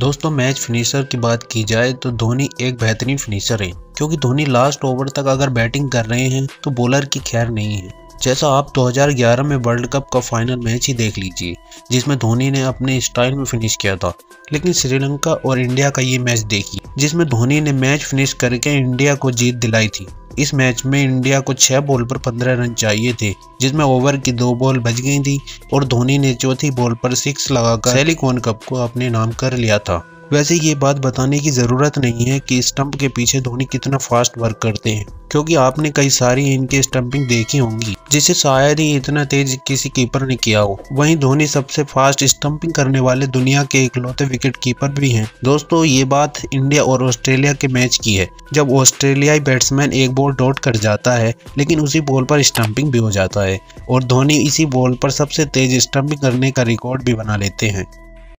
दोस्तों match finisher की बात की जाए तो धोनी एक बेहतरीन फिनिशर है, क्योंकि धोनी लास्ट ओवर तक अगर बैटिंग कर रहे हैं तो बॉलर की खैर नहीं है। जैसा आप 2011 में वर्ल्ड कप का फाइनल मैच ही देख लीजिए, जिसमें धोनी ने अपने स्टाइल में फिनिश किया था। लेकिन श्रीलंका और इंडिया का ये मैच देखिए, जिसमें धोनी ने मैच फिनिश करके इंडिया को जीत दिलाई थी। इस मैच में इंडिया को 6 बॉल पर 15 रन चाहिए थे, जिसमें ओवर की 2 बॉल बच गई थी और धोनी ने चौथी बॉल पर 6 लगाकर सेलिकॉन कप को अपने नाम कर लिया था। वैसे ये बात बताने की ज़रूरत नहीं है कि स्टंप के पीछे धोनी कितना फास्ट वर्क करते हैं, क्योंकि आपने कई सारी इनकी स्टंपिंग देखी होंगी, जिसे शायद ही इतना तेज किसी कीपर ने किया हो। वहीं धोनी सबसे फास्ट स्टंपिंग करने वाले दुनिया के इकलौते विकेट कीपर भी हैं। दोस्तों ये बात इंडिया और ऑस्ट्रेलिया के मैच की है, जब ऑस्ट्रेलियाई बैट्समैन एक बॉल डॉट कर जाता है, लेकिन उसी बॉल पर स्टंपिंग भी हो जाता है और धोनी इसी बॉल पर सबसे तेज स्टंपिंग करने का रिकॉर्ड भी बना लेते हैं।